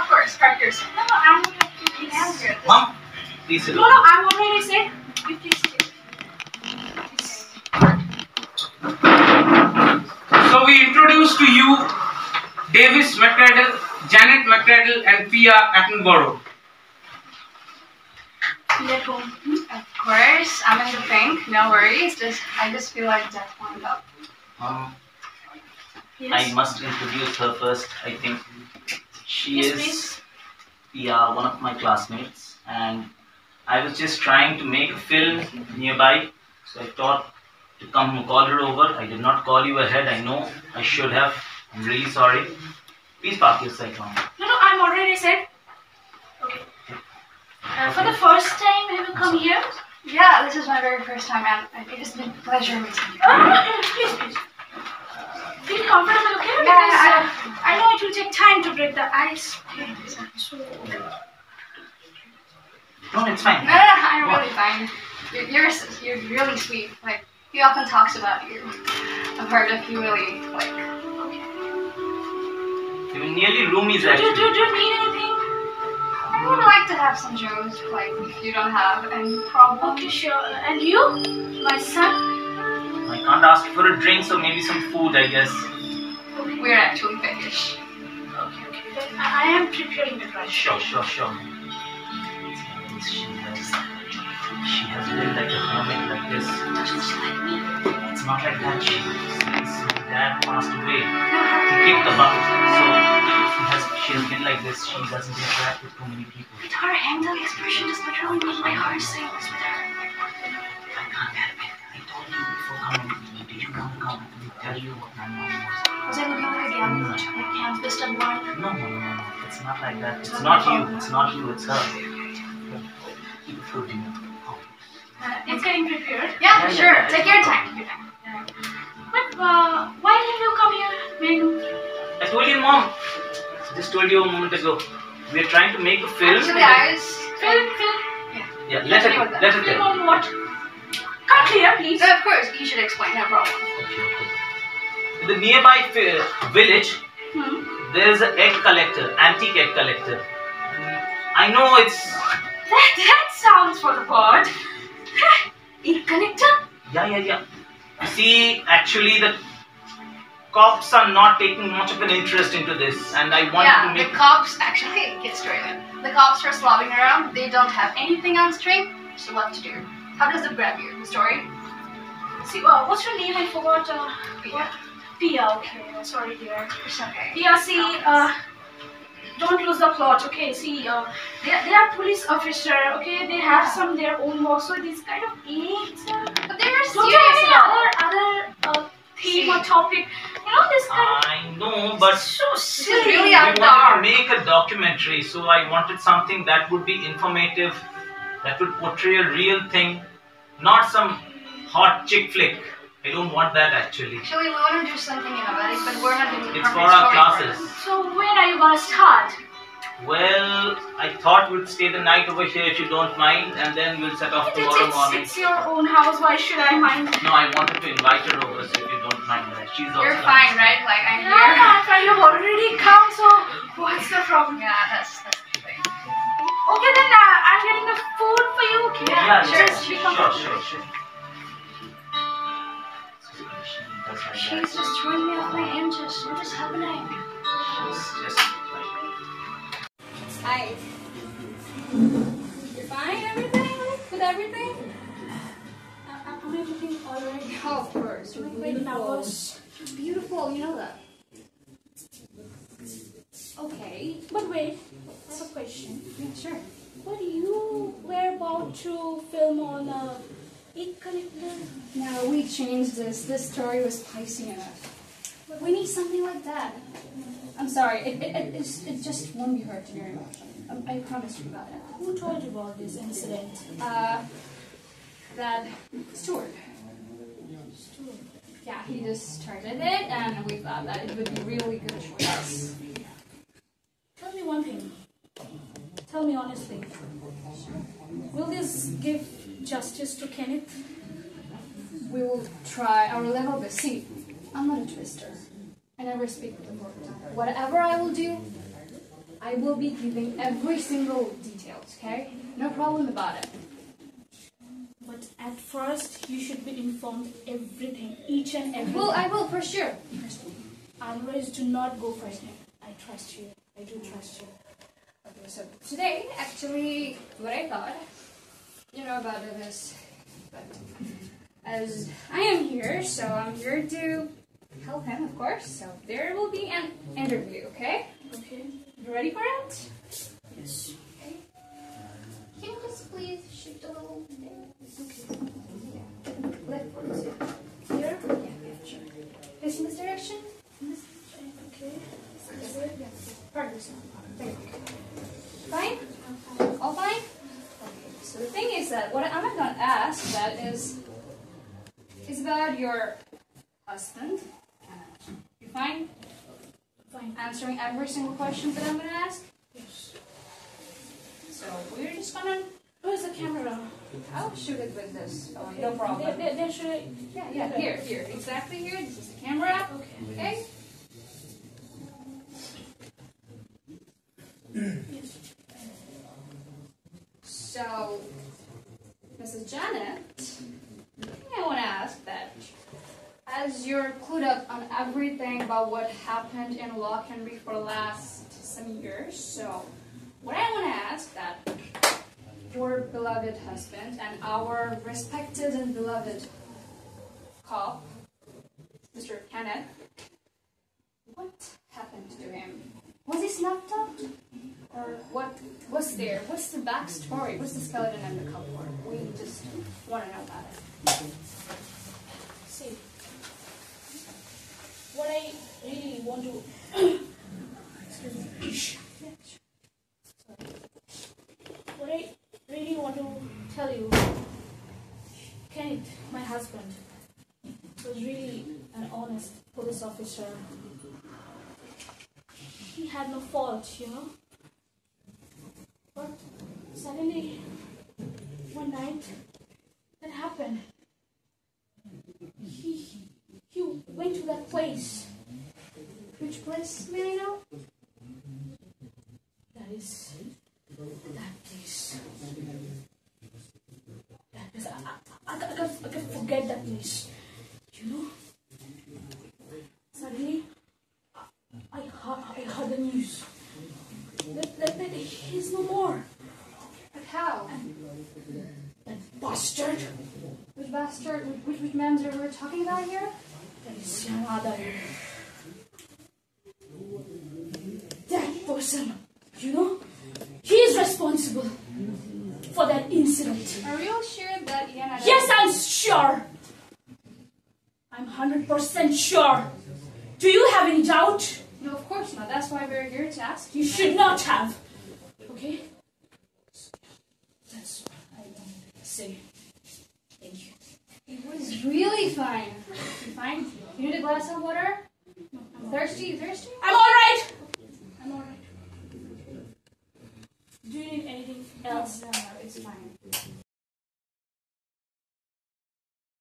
Of course, crackers. No, I'm going to be angry. Mom, please. No, no, I'm already said. You can see it. So we introduce to you Davis McRiddle, Janet McRiddle, and Pia Attenborough. Of course, I'm in the pink. No worries. I just feel like that one up. Mom, yes. I must introduce her first. I think she is Pia, one of my classmates, and I was just trying to make a film nearby, so I thought to come and call her over. I did not call you ahead. I know I should have. I'm really sorry. Please park your side, Mom. No, no, I'm already set. Okay. For the first time, have you come here? Yeah, this is my very first time, and it has been a pleasure meeting you. Please, please. Feel comfortable, okay? Yeah, because I know it will take time to break the ice. No, it's fine. No, no, no, I'm really fine. You're really sweet. Like, he often talks about you. I've heard that he really, like... Okay. You nearly roomies, actually. Do you need anything? I would like to have some jokes, like, if you don't have any problem. Okay, sure. And you? My son? I can't ask for a drink, so maybe some food, I guess. Okay. We're actually finished. Okay, okay. Then I am preparing it right. Sure, sure, sure. She has lived like a hermit like this. Doesn't she like me? It's not like that. Since her dad passed away, he kicked the bucket. So she has been like this. She doesn't interact with too many people. With her handle expression just literally made my heart sing with her. I can't help it. You what my mom was. Was I looking for a gown? Like campus and one? No, no, no, no. It's not like that. It's not you. It's not you. It's her. Keep it floating. It's getting prepared. Yeah, yeah, sure. Yeah. Take your time. Your time. Yeah. But why did you come here, Menu? I told you, Mom. I just told you a moment ago. We're trying to make a film. Actually, I was... Film. Yeah. Yeah, let it film on what? Come clear, please. No, of course. You should explain. No problem. Okay. In the nearby village, there is an egg collector, antique egg collector. I know it's... That sounds for the word. Egg collector? Yeah. You see, actually the cops are not taking much of an interest into this, and I want to make... Yeah, the cops, actually, get straight in. The cops are slobbing around, they don't have anything on straight, so what to do? How does it grab you, the story? See, what's your name? I forgot. Pia. Pia, okay. Sorry, dear. It's okay. Pia, see, don't lose the plot, okay? See, they are police officer, okay? They have some their own work, so this kind of aids. But they are serious about other theme or topic. You know, this kind I know, but so silly. Really I wanted to make a documentary, so I wanted something that would be informative, that would portray a real thing, not some hot chick flick. I don't want that actually. Actually, we want to do something about it, but we're not doing it. It's for our classes. So when are you going to start? Well, I thought we'd stay the night over here if you don't mind, and then we'll set off tomorrow morning. It's your own house, why should I mind? No, I wanted to invite her over, so if you don't mind that. She's also... You're fine, right? Like, I'm here. Yeah, you've already come, so what's the problem? Yeah, that's the thing. Okay, then I'm getting the food for you, okay? Yeah, sure. She's just throwing me off my hinges. What is happening? She's just... Hi. You're fine? Everything? With everything? Am I looking already? Oh, of course. You're beautiful. Beautiful, you know that. Okay. But wait, I have a question. Yeah, sure. What do you were about to film on a... No, we changed this. This story was spicy enough. But we need something like that. I'm sorry, it just won't be hurting your emotion. I promise you about it. Who told you about this incident? That Stewart. Stewart? Yeah, he just started it and we thought that it would be really good for us. Tell me one thing. Tell me honestly. Will this give justice to Kenneth? We will try our level best. See, I'm not a twister. I never speak with the word. Whatever I will do, I will be giving every single details, okay? No problem about it. But at first, you should be informed everything, each and everything. Well, I will, for sure. Always do not go first name. I trust you. I do trust you. Okay, so today, actually, what I thought, you know about this, but as I am here, so I'm here to help him, of course. So there will be an interview, okay? Okay. You ready for it? Yes. Okay. Can you just please shift a little there? Okay. Yeah. Left foot. Here? Yeah, yeah, sure. Facing this direction? This direction. Okay. Is it? Yeah. Pardon. Thank you. Fine? All fine? Okay. So the thing is that what I'm going to ask that is about your husband. You fine? Fine. Answering every single question that I'm going to ask? Yes. So we're just going to... Where's the camera? I'll shoot it with this. Oh, no problem. Then should I... Yeah, yeah, here, here. Exactly here. This is the camera. Okay. Okay? Yes. So, Mrs. Janet, I want to ask that as you're clued up on everything about what happened in Lock Henry for the last some years, so what I want to ask that your beloved husband and our respected and beloved cop, Mr. Kenneth, what happened to him? Was he snapped up? Or what was there? What's the backstory? What's the skeleton and the cupboard? We just want to know about it. See, what I really want to... Excuse me. Sorry. What I really want to tell you, Kenneth, my husband, was really an honest police officer. He had no fault, you know. But suddenly, one night, that happened. He went to that place. Which place, may I know? That is... that place. That place. I can't forget that place. You know? Suddenly, I heard the news. That he's no more. But how? That bastard. Which bastard? Which man's are we talking about here? That is your mother. That person, you know, he is responsible for that incident. Are you sure that Ian? Yes, I'm sure. I'm 100% sure. Do you have any doubt? No, of course not. That's why we're here to ask you. You should not have. Okay? That's what I want to say. Thank you. It was really fine. You fine? You need a glass of water? I'm thirsty. You thirsty? I'm